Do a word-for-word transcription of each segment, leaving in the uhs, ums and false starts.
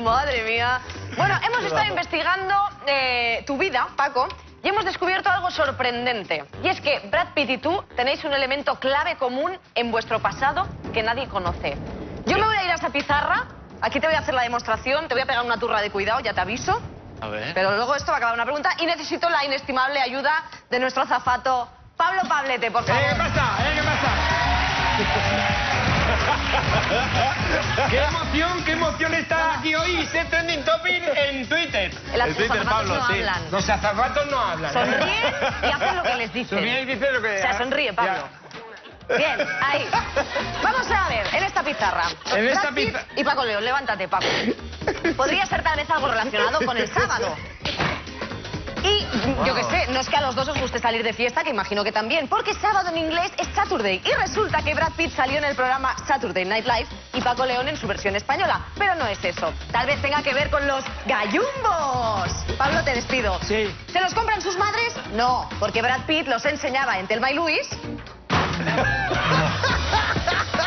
Madre mía. Bueno, hemos estado investigando eh, tu vida, Paco, y hemos descubierto algo sorprendente. Y es que Brad Pitt y tú tenéis un elemento clave común en vuestro pasado que nadie conoce. Yo me voy a ir a esa pizarra, aquí te voy a hacer la demostración, te voy a pegar una turra de cuidado, ya te aviso. A ver. Pero luego esto va a acabar una pregunta y necesito la inestimable ayuda de nuestro azafato Pablo Pablete, por favor. Eh, ¿qué pasa? Eh, ¿qué pasa? ¡Qué emoción, qué emoción estar aquí hoy y ser trending topic en Twitter! El en Twitter, Pablo, no sí. Hablan. Los azafatos no hablan. Sonríen y hacen lo que les dicen. Sonríen y dicen lo que... O sea, sonríe, Pablo. Ya. Bien, ahí. Vamos a ver, en esta pizarra. En esta pizarra... Y Paco León, levántate, Paco. Podría ser tal vez algo relacionado con el sábado. Y, wow. yo que sé, no es que a los dos os guste salir de fiesta, que imagino que también, porque sábado en inglés es Saturday. Y resulta que Brad Pitt salió en el programa Saturday Night Live y Paco León en su versión española. Pero no es eso. Tal vez tenga que ver con los gallumbos. Pablo, te despido. Sí. ¿Se los compran sus madres? No, porque Brad Pitt los enseñaba en Telma y Luis.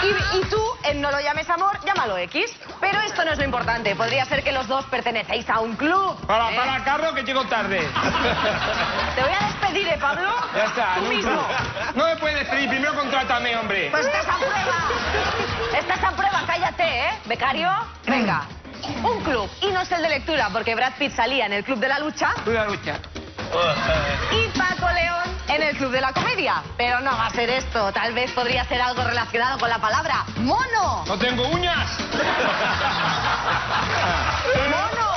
Y, y tú, en No lo llames amor, llámalo X. Pero esto no es lo importante. Podría ser que los dos pertenecéis a un club. Para, ¿eh? Para, Carlos, que llego tarde. Te voy a despedir, ¿eh, Pablo? Ya está. Tú no, mismo. No me puedes despedir. Primero contrátame, hombre. Pues estás a prueba. Estás a prueba. Cállate, ¿eh? Becario, venga. Un club. Y no es el de lectura, porque Brad Pitt salía en el club de la lucha. Club de la lucha. Y Paco León en el club de la comedia. Pero no va a ser esto. Tal vez podría ser algo relacionado con la palabra mono. ¡No tengo uñas! ¡Mono!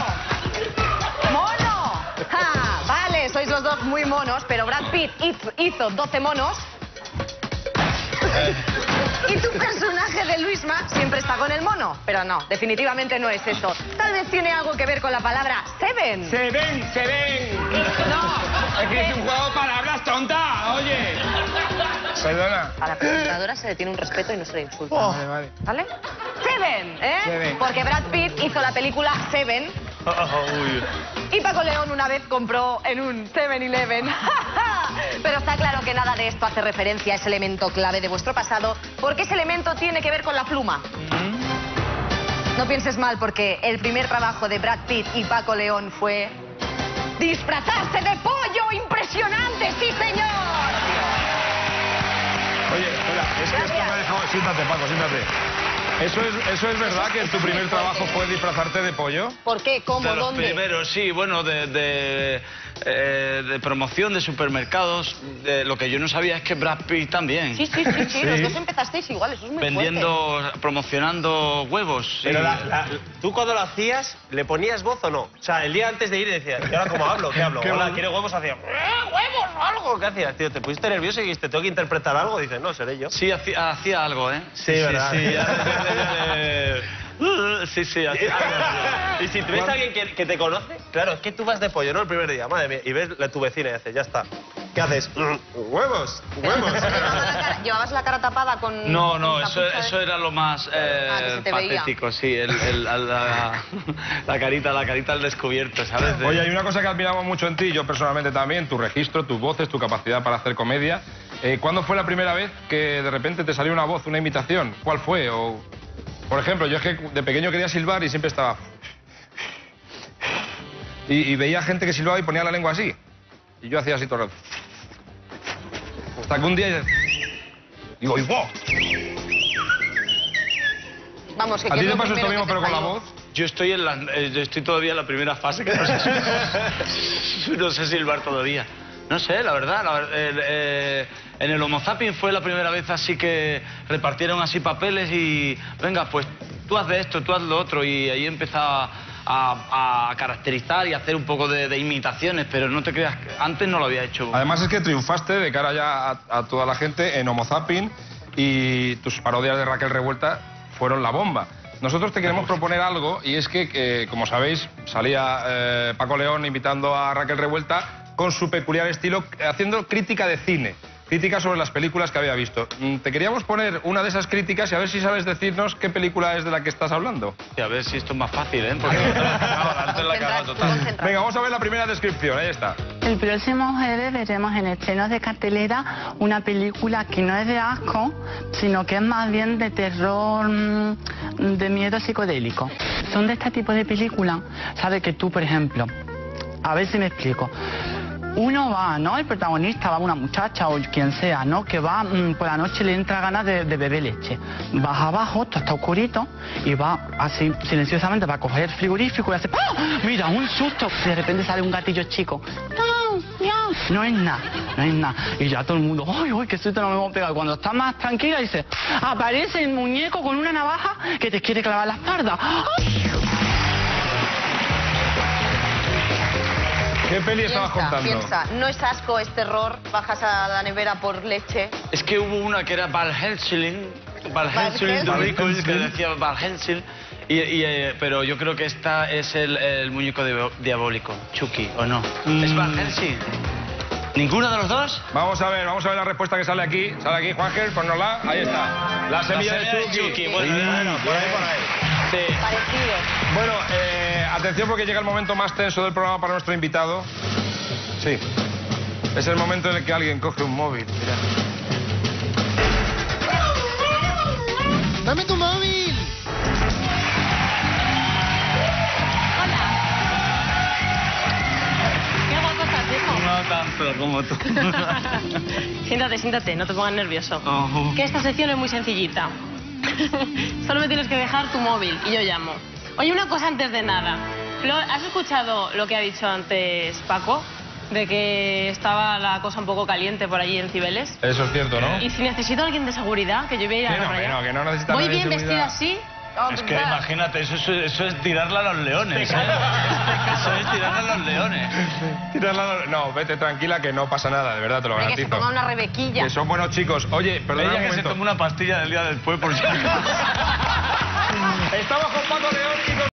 ¡Mono! Ja, vale, sois los dos muy monos, pero Brad Pitt hizo doce monos. Y tu personaje de Luisma siempre está con el mono. Pero no, definitivamente no es eso. Tal vez tiene algo que ver con la palabra seven. Se ven, se ven. No. Es que es un juego de palabras, tonta. Oye. Perdona. A la presentadora se le tiene un respeto y no se le insulta. Oh. Vale, vale. ¿Vale? Seven, ¿eh? Seven. Porque Brad Pitt hizo la película Seven. Oh, uy. Y Paco León una vez compró en un seven eleven. Pero está claro que nada de esto hace referencia a ese elemento clave de vuestro pasado, porque ese elemento tiene que ver con la pluma. Mm-hmm. No pienses mal, porque el primer trabajo de Brad Pitt y Paco León fue... ¡disfrazarse de pollo! ¡Impresionante! ¡Sí, señor! Oye, espera, es que esto me ha dejado... Siéntate, Paco, siéntate. ¿Eso es, eso es verdad que tu primer trabajo fue disfrazarte de pollo? ¿Por qué? ¿Cómo? De ¿Dónde? Primero, sí, bueno, de, de, eh, de promoción de supermercados. De, lo que yo no sabía es que Brad Pitt también. Sí, sí, sí, sí, sí. Los dos empezasteis igual, eso es muy Vendiendo, fuerte. Promocionando huevos. Pero sí. la, la, tú cuando lo hacías, ¿le ponías voz o no? O sea, el día antes de ir decías, ¿y ahora cómo hablo? ¿Qué hablo? ¿Qué Hola, ¿quiero huevos? Hacía, ¡huevos o algo! ¿Qué hacías, tío? ¿Te pusiste nervioso y te tengo que interpretar algo? Dices, no, seré yo. Sí, hacía, hacía algo, ¿eh? Sí, sí, verdad. Sí, sí. Sí, sí, así. Y si tú ves a alguien que, que te conoce, claro, es que tú vas de pollo, ¿no? El primer día, madre mía, y ves a tu vecina y haces, ya está. ¿Qué haces? ¡Huevos! ¡Huevos! ¿Llevabas la cara tapada con...? No, no, eso, eso era lo más eh, ah, que se te patético, veía. Sí, el, el, la, la carita, la carita al descubierto, ¿sabes? Oye, hay una cosa que admiramos mucho en ti, yo personalmente también, tu registro, tus voces, tu capacidad para hacer comedia. Eh, ¿Cuándo fue la primera vez que de repente te salió una voz, una imitación? ¿Cuál fue? O... Por ejemplo, yo es que de pequeño quería silbar y siempre estaba... Y, y veía gente que silbaba y ponía la lengua así. Y yo hacía así todo el rato. Hasta que un día... Digo, ¡wow! Vamos, que... ¿A ti te pasó esto mismo, pero con la voz? Yo estoy, en la, eh, yo estoy todavía en la primera fase, que no sé silbar, no sé silbar todavía. No sé, la verdad, la, eh, eh, en el Homo Zapping fue la primera vez así que repartieron así papeles y... Venga, pues tú haz de esto, tú haz lo otro, y ahí empezaba a, a caracterizar y a hacer un poco de, de imitaciones, pero no te creas, antes no lo había hecho. Además es que triunfaste de cara ya a, a toda la gente en Homo Zapping, y tus parodias de Raquel Revuelta fueron la bomba. Nosotros te queremos proponer algo, y es que, eh, como sabéis, salía eh, Paco León imitando a Raquel Revuelta con su peculiar estilo, haciendo crítica de cine, crítica sobre las películas que había visto. Te queríamos poner una de esas críticas y a ver si sabes decirnos qué película es de la que estás hablando. Y a ver si esto es más fácil, ¿eh? Porque... Venga, vamos a ver la primera descripción, ahí está. El próximo jueves veremos en estrenos de cartelera una película que no es de asco, sino que es más bien de terror, de miedo psicodélico. Son de este tipo de películas, ¿sabes? Que tú, por ejemplo, a ver si me explico. Uno va, ¿no? El protagonista va, una muchacha o quien sea, ¿no? Que va, mmm, por la noche le entra ganas de, de beber leche. Vas abajo, todo está oscurito, y va así, silenciosamente, va a coger el frigorífico y hace ¡ah! Mira, un susto. Y de repente sale un gatillo chico. ¡No, no! No es nada, no es nada. Y ya todo el mundo, ¡ay, ay, qué susto, no me voy a pegar! Cuando estás más tranquila, dice, aparece el muñeco con una navaja que te quiere clavar la espalda. ¡Ay! ¿Qué peli estabas contando? Piensa, no es asco, es terror, bajas a la nevera por leche. Es que hubo una que era Van Helsing, Van Helsing de Ricos, que decía Van Helsing, y, y, eh, pero yo creo que esta es el, el muñeco de, diabólico, Chucky, ¿o no? Mm. ¿Es Van Helsing? ¿Ninguno de los dos? Vamos a ver, vamos a ver la respuesta que sale aquí. Sale aquí, Juanjer, ponnosla, ahí está. La semilla, la semilla de Chucky. De Chucky. Bueno, sí. Bueno, por ahí, por ahí. Sí. Parecido. Bueno, eh... atención porque llega el momento más tenso del programa para nuestro invitado. Sí. Es el momento en el que alguien coge un móvil. Mira. ¡Dame tu móvil! Hola. Qué guapo estás, hijo. No tanto como tú. Siéntate, siéntate, no te pongas nervioso. Oh. Que esta sección es muy sencillita. Solo me tienes que dejar tu móvil y yo llamo. Oye, una cosa antes de nada. ¿Has escuchado lo que ha dicho antes Paco? De que estaba la cosa un poco caliente por allí en Cibeles. Eso es cierto, ¿no? Y si necesito a alguien de seguridad, que yo voy a ir a la playa. No, que no necesita nadie de seguridad. Voy bien vestido así. Es que imagínate, eso, eso, eso es tirarla a los leones. ¿Eh? Eso es tirarla a los leones. Tirarla a los... No, vete tranquila que no pasa nada, de verdad, te lo garantizo. Que se ponga una rebequilla. Que son buenos chicos. Oye, perdona un momento. Ella que se toma una pastilla del día después por si acaso. Estamos con Paco León.